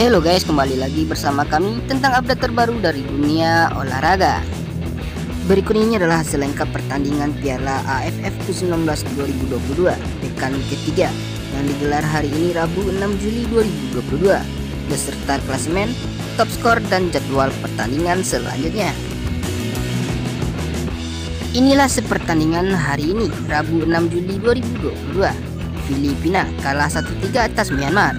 Halo guys, kembali lagi bersama kami tentang update terbaru dari dunia olahraga. Berikut ini adalah hasil lengkap pertandingan Piala AFF U19 2022 pekan ketiga yang digelar hari ini Rabu 6 Juli 2022 beserta klasemen, top skor dan jadwal pertandingan selanjutnya. Inilah sepertandingan hari ini Rabu 6 Juli 2022. Filipina kalah 1-3 atas Myanmar.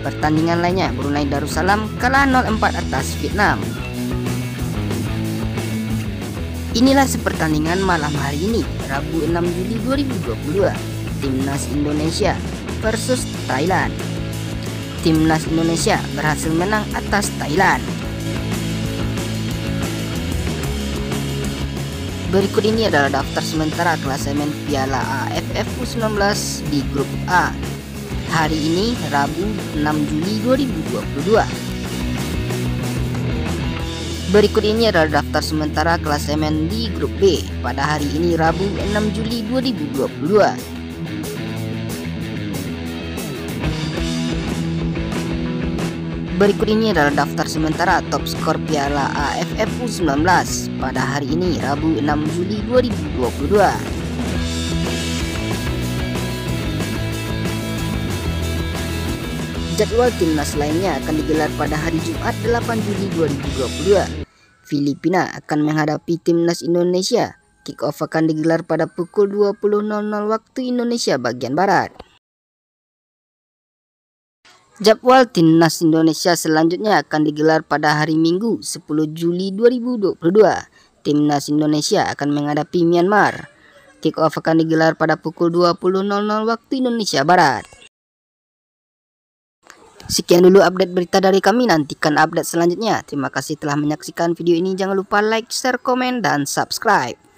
Pertandingan lainnya, Brunei Darussalam kalah 0-4 atas Vietnam. Inilah sepertandingan malam hari ini, Rabu 6 Juli 2022, Timnas Indonesia versus Thailand. Timnas Indonesia berhasil menang atas Thailand. Berikut ini adalah daftar sementara klasemen Piala AFF U19 di grup A. Hari ini Rabu 6 Juli 2022. Berikut ini adalah daftar sementara klasemen di grup B pada hari ini Rabu 6 Juli 2022. Berikut ini adalah daftar sementara top skor Piala AFF U19 pada hari ini Rabu 6 Juli 2022. Jadwal timnas lainnya akan digelar pada hari Jumat 8 Juli 2022. Filipina akan menghadapi timnas Indonesia. Kick-off akan digelar pada pukul 20.00 waktu Indonesia bagian Barat. Jadwal timnas Indonesia selanjutnya akan digelar pada hari Minggu 10 Juli 2022. Timnas Indonesia akan menghadapi Myanmar. Kick-off akan digelar pada pukul 20.00 waktu Indonesia Barat. Sekian dulu update berita dari kami, nantikan update selanjutnya. Terima kasih telah menyaksikan video ini. Jangan lupa like, share, komen, dan subscribe.